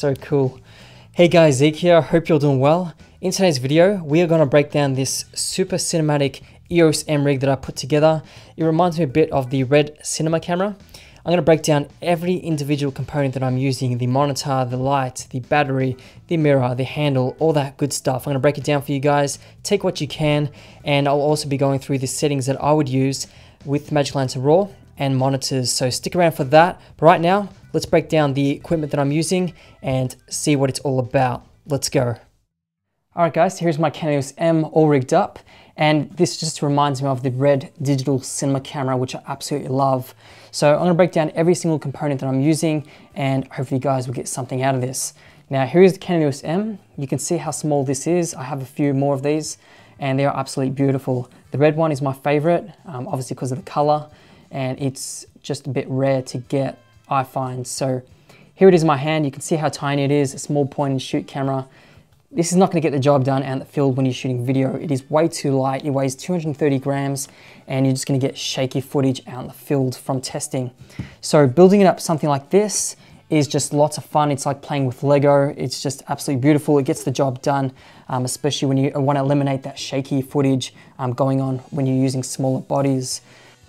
So cool. Hey guys, Zeke here, hope you're doing well. In today's video, we are going to break down this super cinematic EOS M rig that I put together. It reminds me a bit of the RED Cinema Camera. I'm going to break down every individual component that I'm using, the monitor, the light, the battery, the mirror, the handle, all that good stuff. I'm going to break it down for you guys, take what you can, and I'll also be going through the settings that I would use with Magic Lantern RAW and monitors, so stick around for that. But right now, let's break down the equipment that I'm using and see what it's all about. Let's go. Alright guys, here's my Canon EOS M all rigged up, and this just reminds me of the RED digital cinema camera, which I absolutely love. So I'm going to break down every single component that I'm using, and hopefully you guys will get something out of this. Now here is the Canon EOS M. You can see how small this is. I have a few more of these and they are absolutely beautiful. The red one is my favorite, obviously because of the color, and it's just a bit rare to get, I find. So here it is in my hand. You can see how tiny it is, a small point and shoot camera. This is not going to get the job done out in the field when you're shooting video. It is way too light. It weighs 230 grams and you're just going to get shaky footage out in the field from testing. So building it up something like this is just lots of fun. It's like playing with Lego. It's just absolutely beautiful. It gets the job done, especially when you want to eliminate that shaky footage going on when you're using smaller bodies.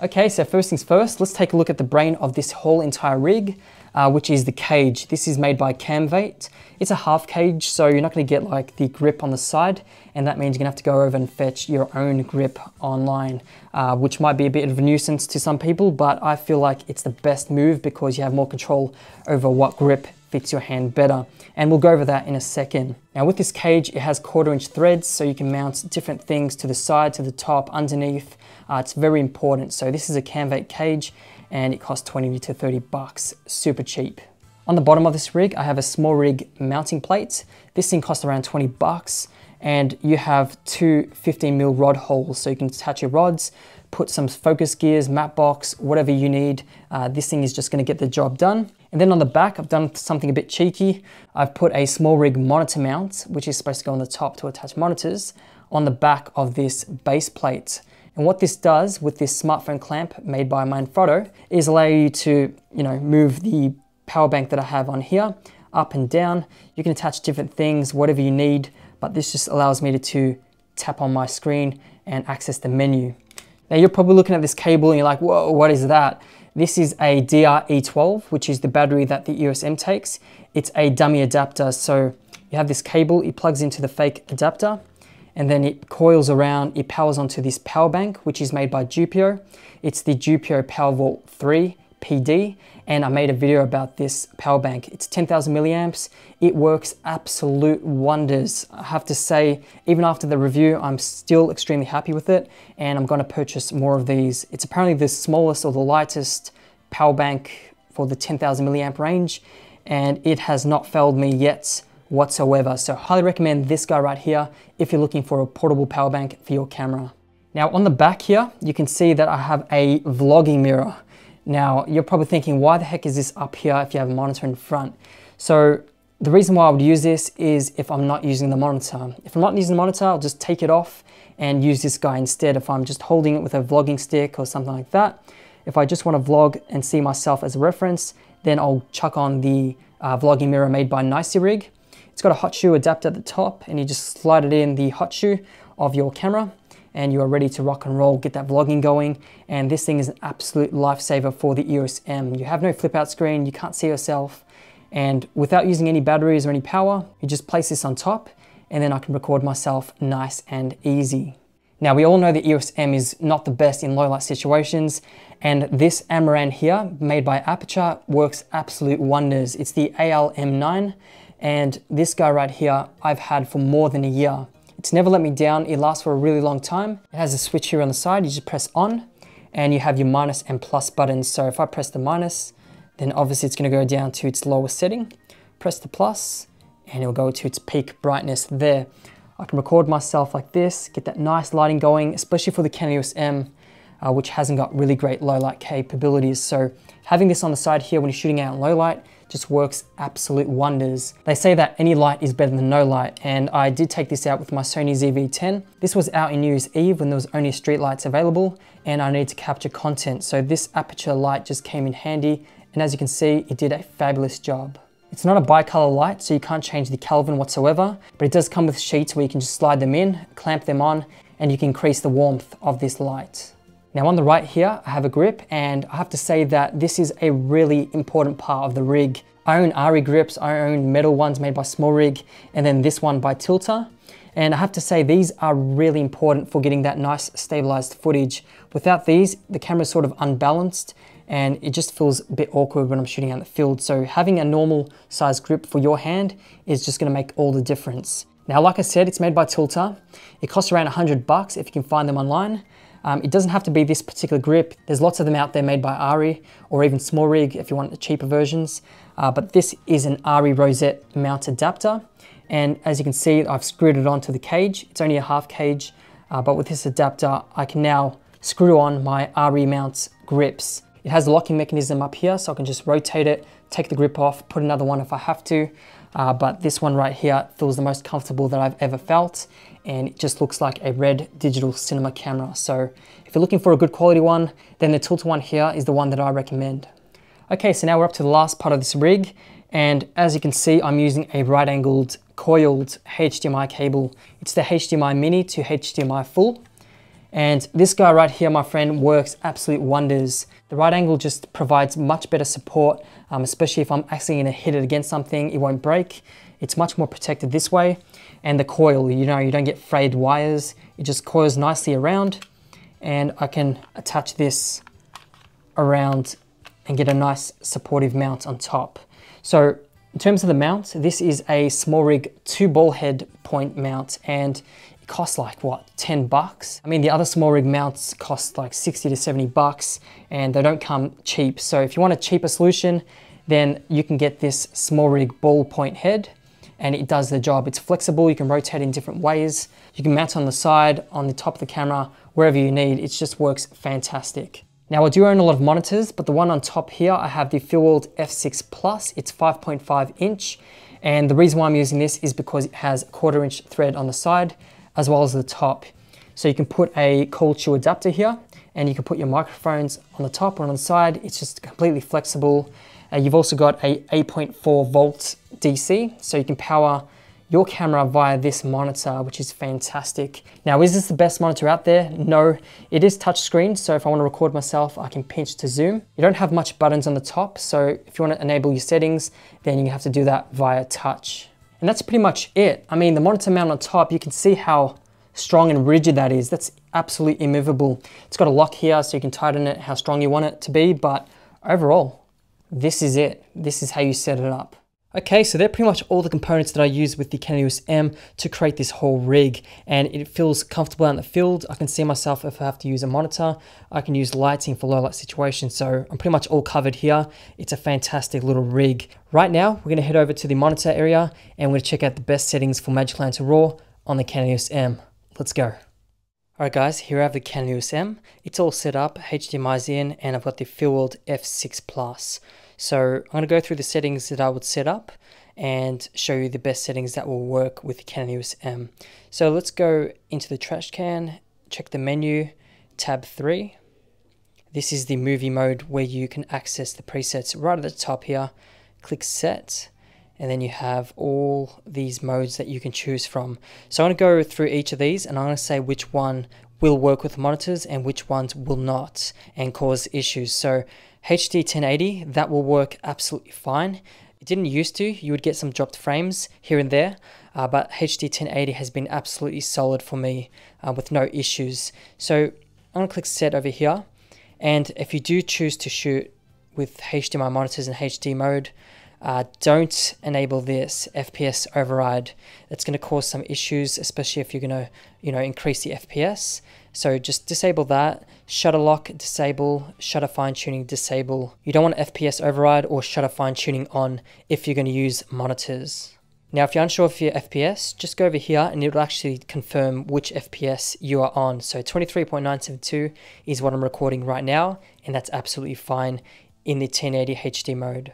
Okay, so first things first, let's take a look at the brain of this whole entire rig, which is the cage. This is made by Camvate. It's a half cage, so you're not gonna get like the grip on the side, and that means you're gonna have to go over and fetch your own grip online, which might be a bit of a nuisance to some people, but I feel like it's the best move because you have more control over what grip fits your hand better. And we'll go over that in a second. Now with this cage, it has 1/4 inch threads, so you can mount different things to the side, to the top, underneath. It's very important. So this is a Camvate cage and it costs 20 to 30 bucks, super cheap. On the bottom of this rig, I have a SmallRig mounting plate. This thing costs around 20 bucks and you have two 15mm rod holes, so you can attach your rods, put some focus gears, matte box, whatever you need. This thing is just gonna get the job done. And then on the back, I've done something a bit cheeky. I've put a SmallRig monitor mount, which is supposed to go on the top to attach monitors, on the back of this base plate. And what this does with this smartphone clamp made by Manfrotto is allow you to, move the power bank that I have on here up and down. You can attach different things, whatever you need, but this just allows me to tap on my screen and access the menu. Now you're probably looking at this cable and you're like, whoa, what is that? This is a DRE12, which is the battery that the EOS M takes. It's a dummy adapter. So you have this cable, it plugs into the fake adapter and then it coils around, it powers onto this power bank, which is made by Jupio. It's the Jupio PowerVault 3 PD, and I made a video about this power bank. It's 10,000 milliamps. It works absolute wonders. I have to say, even after the review, I'm still extremely happy with it, and I'm gonna purchase more of these. It's apparently the smallest or the lightest power bank for the 10,000 milliamp range, and it has not failed me yet whatsoever. So highly recommend this guy right here if you're looking for a portable power bank for your camera. Now on the back here, you can see that I have a vlogging mirror. Now you're probably thinking, why the heck is this up here if you have a monitor in front? So the reason why I would use this is if I'm not using the monitor. If I'm not using the monitor, I'll just take it off and use this guy instead. If I'm just holding it with a vlogging stick or something like that, if I just want to vlog and see myself as a reference, then I'll chuck on the vlogging mirror made by Niceyrig. It's got a hot shoe adapter at the top and you just slide it in the hot shoe of your camera and you are ready to rock and roll, get that vlogging going. And this thing is an absolute lifesaver for the EOS M. You have no flip out screen, you can't see yourself. And without using any batteries or any power, you just place this on top and then I can record myself nice and easy. Now we all know the EOS M is not the best in low light situations, and this Amaran here, made by Aputure, works absolute wonders. It's the AL-M9, and this guy right here, I've had for more than a year. It's never let me down. It lasts for a really long time. It has a switch here on the side. You just press on and you have your minus and plus buttons. So if I press the minus, then obviously it's gonna go down to its lowest setting. Press the plus and it'll go to its peak brightness there. I can record myself like this, get that nice lighting going, especially for the Canon EOS M, which hasn't got really great low light capabilities. So having this on the side here when you're shooting out in low light, just works absolute wonders. They say that any light is better than no light, and I did take this out with my Sony ZV-10. This was out in New Year's Eve when there was only street lights available and I needed to capture content. So this Aputure light just came in handy, and as you can see, it did a fabulous job. It's not a bicolor light, so you can't change the Kelvin whatsoever, but it does come with sheets where you can just slide them in, clamp them on, and you can increase the warmth of this light. Now on the right here, I have a grip, and I have to say that this is a really important part of the rig. I own ARRI grips, I own metal ones made by SmallRig, and then this one by Tilta. And I have to say these are really important for getting that nice stabilized footage. Without these, the camera's sort of unbalanced and it just feels a bit awkward when I'm shooting out in the field. So having a normal size grip for your hand is just gonna make all the difference. Now, like I said, it's made by Tilta. It costs around $100 if you can find them online. It doesn't have to be this particular grip. There's lots of them out there made by ARRI or even SmallRig if you want the cheaper versions. But this is an ARRI rosette mount adapter. And as you can see, I've screwed it onto the cage. It's only a half cage, but with this adapter, I can now screw on my ARRI mount grips. It has a locking mechanism up here, so I can just rotate it, take the grip off, put another one if I have to. But this one right here feels the most comfortable that I've ever felt. And it just looks like a RED digital cinema camera. So if you're looking for a good quality one, then the Tilta one here is the one that I recommend. Okay, so now we're up to the last part of this rig. And as you can see, I'm using a right angled coiled HDMI cable. It's the HDMI mini to HDMI full. And this guy right here, my friend, works absolute wonders. The right angle just provides much better support, especially if I'm actually gonna hit it against something, it won't break. It's much more protected this way. And the coil, you know, you don't get frayed wires. It just coils nicely around, and I can attach this around and get a nice supportive mount on top. So in terms of the mount, this is a SmallRig 2 ball head point mount, and it costs like what, $10? I mean, the other SmallRig mounts cost like $60 to $70 and they don't come cheap. So if you want a cheaper solution, then you can get this SmallRig ball point head and it does the job. It's flexible, you can rotate in different ways. You can mount on the side, on the top of the camera, wherever you need. It just works fantastic. Now I do own a lot of monitors, but the one on top here, I have the Feelworld F6 Plus. It's 5.5 inch. And the reason why I'm using this is because it has 1/4 inch thread on the side as well as the top. So you can put a cold shoe adapter here and you can put your microphones on the top or on the side. It's just completely flexible. You've also got a 8.4 volt DC, so you can power your camera via this monitor, which is fantastic. Now, is this the best monitor out there? No, it is touchscreen, so if I wanna record myself, I can pinch to zoom. You don't have much buttons on the top, so if you wanna enable your settings, then you have to do that via touch. And that's pretty much it. I mean, the monitor mount on top, you can see how strong and rigid that is. That's absolutely immovable. It's got a lock here, so you can tighten it how strong you want it to be, but overall, this is it. This is how you set it up. Okay, so they're pretty much all the components that I use with the Canon EOS M to create this whole rig, and it feels comfortable out in the field. I can see myself if I have to use a monitor. I can use lighting for low light situations, so I'm pretty much all covered here. It's a fantastic little rig. Right now, we're gonna head over to the monitor area and we're gonna check out the best settings for Magic Lantern RAW on the Canon EOS M. Let's go. Alright guys, here I have the Canon EOS M. It's all set up, HDMI's in, and I've got the Feelworld F6 Plus. So I'm gonna go through the settings that I would set up and show you the best settings that will work with the Canon EOS M. So let's go into the trash can, check the menu, tab 3. This is the movie mode where you can access the presets right at the top here. Click set. And then you have all these modes that you can choose from. So I'm gonna go through each of these and I'm gonna say which one will work with monitors and which ones will not and cause issues. So HD 1080, that will work absolutely fine. It didn't used to, you would get some dropped frames here and there, but HD 1080 has been absolutely solid for me with no issues. So I'm gonna click set over here. And if you do choose to shoot with HDMI monitors in HD mode, don't enable this FPS override. It's going to cause some issues, especially if you're going to, you know, increase the FPS. So just disable that. Shutter lock, disable. Shutter fine tuning, disable. You don't want FPS override or shutter fine tuning on if you're going to use monitors. Now, if you're unsure of your FPS, just go over here and it'll actually confirm which FPS you are on. So 23.972 is what I'm recording right now, and that's absolutely fine in the 1080 HD mode.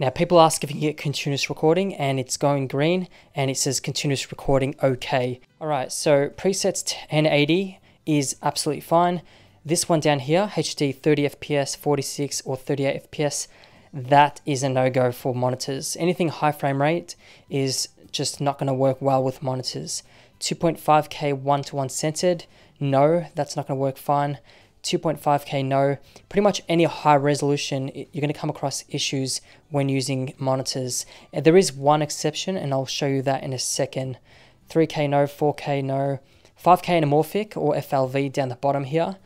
Now, people ask if you can get continuous recording, and it's going green and it says continuous recording okay. All right, so presets 1080 is absolutely fine. This one down here, HD 30 FPS, 46 or 38 FPS, that is a no-go for monitors. Anything high frame rate is just not going to work well with monitors. 2.5K 1-to-1 centered, no, that's not going to work fine. 2.5K, no. Pretty much any high resolution, you're going to come across issues when using monitors. There is one exception, and I'll show you that in a second. 3K, no. 4K, no. 5K anamorphic, or FLV, down the bottom here.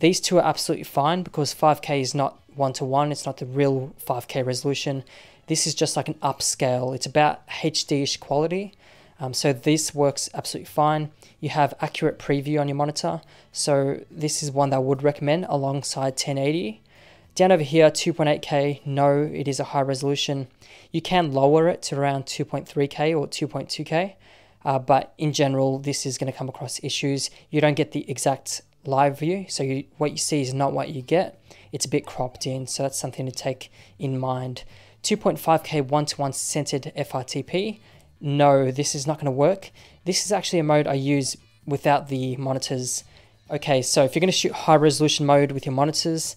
These two are absolutely fine because 5K is not one-to-one. It's not the real 5K resolution. This is just like an upscale. It's about HD-ish quality. So this works absolutely fine. You have accurate preview on your monitor. So this is one that I would recommend alongside 1080. Down over here, 2.8K, no, it is a high resolution. You can lower it to around 2.3K or 2.2K. But in general, this is going to come across issues. You don't get the exact live view. So what you see is not what you get. It's a bit cropped in. So that's something to take in mind. 2.5K 1-to-1 centered FRTP. No, this is not going to work. This is actually a mode I use without the monitors. Okay, so if you're going to shoot high resolution mode with your monitors,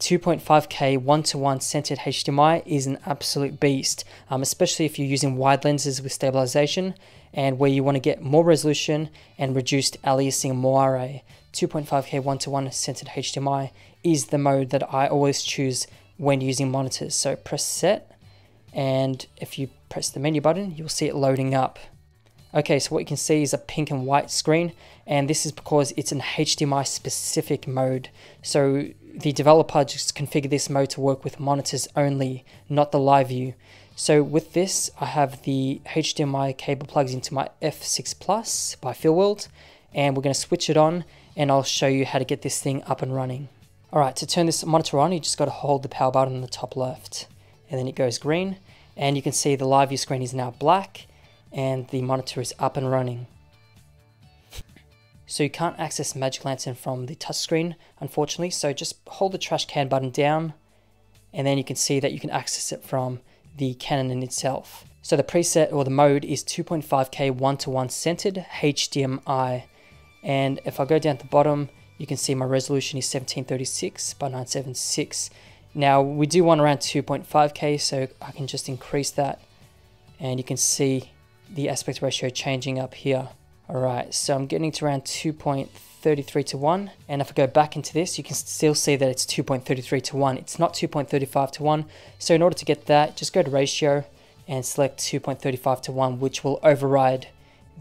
2.5K 1-to-1 centered HDMI is an absolute beast, especially if you're using wide lenses with stabilization and where you want to get more resolution and reduced aliasing moire. 2.5K 1-to-1 centered HDMI is the mode that I always choose when using monitors. So press set, and if you press the menu button, you'll see it loading up. Okay, so what you can see is a pink and white screen, and this is because it's an HDMI specific mode. So the developer just configured this mode to work with monitors only, not the live view. So with this, I have the HDMI cable plugged into my F6 Plus by Feelworld, and we're going to switch it on, and I'll show you how to get this thing up and running. All right, to turn this monitor on, you just got to hold the power button on the top left, and then it goes green, and you can see the live view screen is now black, and the monitor is up and running. So you can't access Magic Lantern from the touchscreen, unfortunately, so just hold the trash can button down, and then you can see that you can access it from the Canon itself. So the preset or the mode is 2.5K 1-to-1 centered HDMI, and if I go down to the bottom, you can see my resolution is 1736 by 976. Now we do want around 2.5K, so I can just increase that, and you can see the aspect ratio changing up here. All right, so I'm getting to around 2.33 to 1, and if I go back into this, you can still see that it's 2.33 to 1. It's not 2.35 to 1. So in order to get that, just go to ratio and select 2.35 to 1, which will override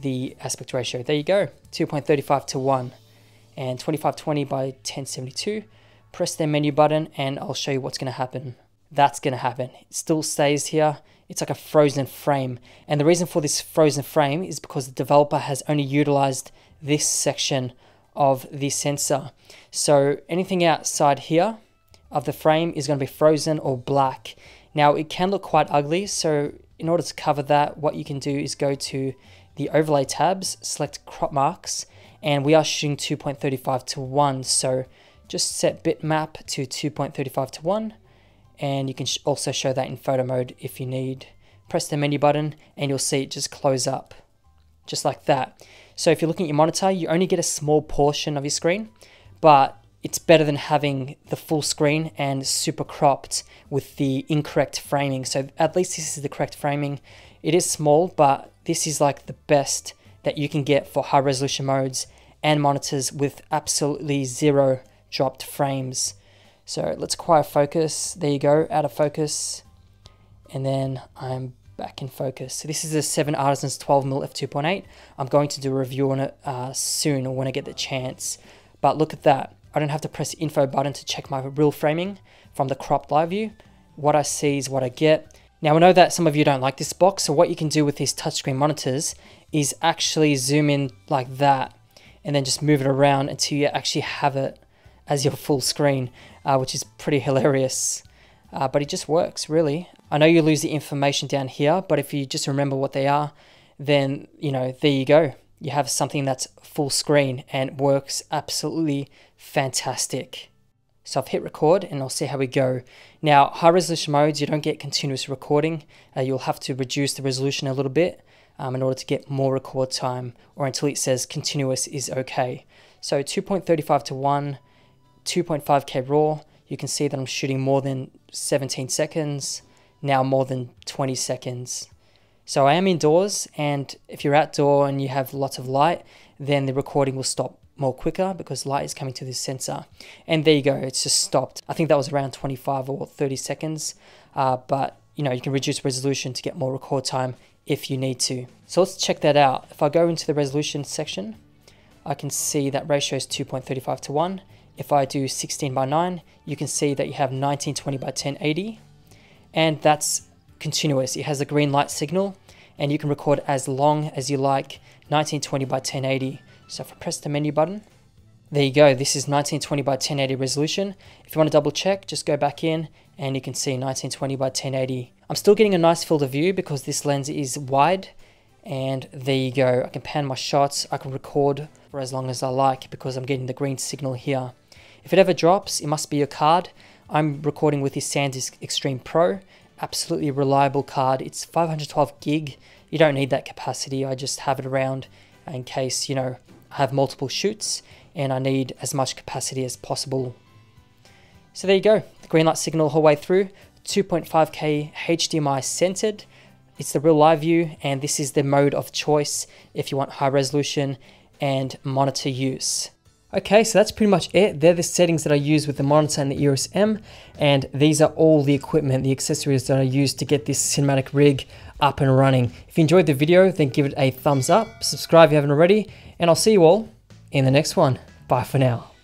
the aspect ratio. There you go, 2.35 to 1, and 2520 by 1072. Press the menu button, and I'll show you what's going to happen. That's going to happen. It still stays here. It's like a frozen frame. And the reason for this frozen frame is because the developer has only utilized this section of the sensor. So anything outside here of the frame is going to be frozen or black. Now it can look quite ugly. So in order to cover that, what you can do is go to the overlay tabs, select crop marks, and we are shooting 2.35 to 1. So just set bitmap to 2.35 to 1. And you can also show that in photo mode if you need. Press the menu button, and you'll see it just close up, just like that. So if you're looking at your monitor, you only get a small portion of your screen, but it's better than having the full screen and super cropped with the incorrect framing. So at least this is the correct framing. It is small, but this is like the best that you can get for high resolution modes and monitors with absolutely zero dropped frames. So let's acquire focus. There you go, out of focus. And then I'm back in focus. So this is a 7 Artisans 12mm f2.8. I'm going to do a review on it soon, or when I get the chance. But look at that. I don't have to press the info button to check my real framing from the cropped live view. What I see is what I get. Now I know that some of you don't like this box. So what you can do with these touchscreen monitors is actually zoom in like that, and then just move it around until you actually have it as your full screen, which is pretty hilarious, but it just works really. I know you lose the information down here, but if you just remember what they are, then you know, there you go. You have something that's full screen and works absolutely fantastic. So I've hit record, and I'll see how we go. Now, high resolution modes, you don't get continuous recording. You'll have to reduce the resolution a little bit in order to get more record time, or until it says continuous is okay. So 2.35 to 1, 2.5K raw, you can see that I'm shooting more than 17 seconds, now more than 20 seconds. So I am indoors, and if you're outdoor and you have lots of light, then the recording will stop more quicker because light is coming to this sensor. And there you go, it's just stopped. I think that was around 25 or 30 seconds, but you know, you can reduce resolution to get more record time if you need to. So let's check that out. If I go into the resolution section, I can see that ratio is 2.35 to 1. If I do 16:9, you can see that you have 1920 by 1080, and that's continuous. It has a green light signal and you can record as long as you like, 1920 by 1080. So if I press the menu button, there you go. This is 1920 by 1080 resolution. If you want to double check, just go back in and you can see 1920 by 1080. I'm still getting a nice field of view because this lens is wide, and there you go. I can pan my shots. I can record for as long as I like because I'm getting the green signal here. If it ever drops, it must be your card. I'm recording with this SanDisk Extreme Pro. Absolutely reliable card. It's 512 gig. You don't need that capacity. I just have it around in case, you know, I have multiple shoots and I need as much capacity as possible. So there you go. The green light signal whole way through. 2.5K HDMI centered. It's the real live view, and this is the mode of choice if you want high resolution and monitor use. Okay, so that's pretty much it. They're the settings that I use with the monitor and the EOS M, and these are all the equipment, the accessories that I use to get this cinematic rig up and running. If you enjoyed the video, then give it a thumbs up, subscribe if you haven't already, and I'll see you all in the next one. Bye for now.